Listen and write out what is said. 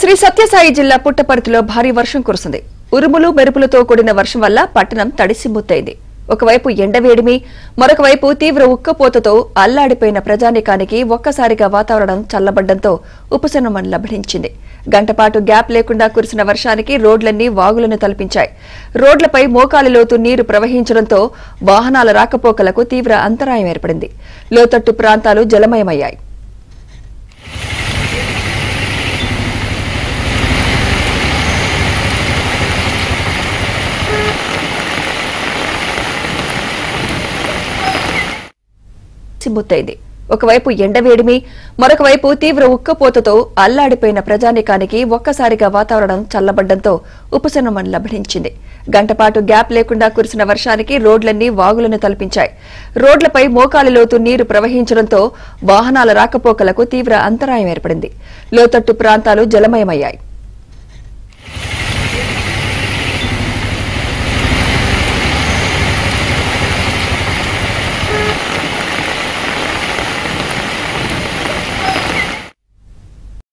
శ్రీ సత్యసాయి జిల్లా పుట్టపర్తిలో భారీ వర్షం కురిసింది. ఉరుములు మెరుపులతో కూడిన వర్షం వల్ల పట్టణం తడిసిపోతైంది. ఒకవైపు ఎండవేడిమి, మరొకవైపు తీవ్ర ఉక్కపోతతో అల్లాడిపోయిన ప్రజానికానికి ఒక్కసారిగా వాతావరణం చల్లబడడంతో ఉపశమనం లభించింది. గంటపాటు గ్యాప్ లేకుండా కురిసిన వర్షానికి రోడ్లన్నీ వాగులను తలపించాయి. రోడ్లపై మోకాలి లోతు నీరు ప్రవహించడంతో వాహనాల రాకపోకలకు తీవ్ర అంతరాయం ఏర్పడింది. లోతట్టు ప్రాంతాలు జలమయమయ్యాయి. ఒకవైపు ఎండవేడిమి, మరొకవైపు తీవ్ర ఉక్కపోతతో అల్లాడిపోయిన ప్రజానికానికి ఒక్కసారిగా వాతావరణం చల్లబడడంతో ఉపశమనం లభించింది. గంటపాటు గ్యాప్ లేకుండా కురిసిన వర్షానికి రోడ్లన్నీ వాగులను తలపించాయి. రోడ్లపై మోకాలి లోతు నీరు ప్రవహించడంతో వాహనాల రాకపోకలకు తీవ్ర అంతరాయం ఏర్పడింది. లోతట్టు ప్రాంతాలు జలమయమయ్యాయి.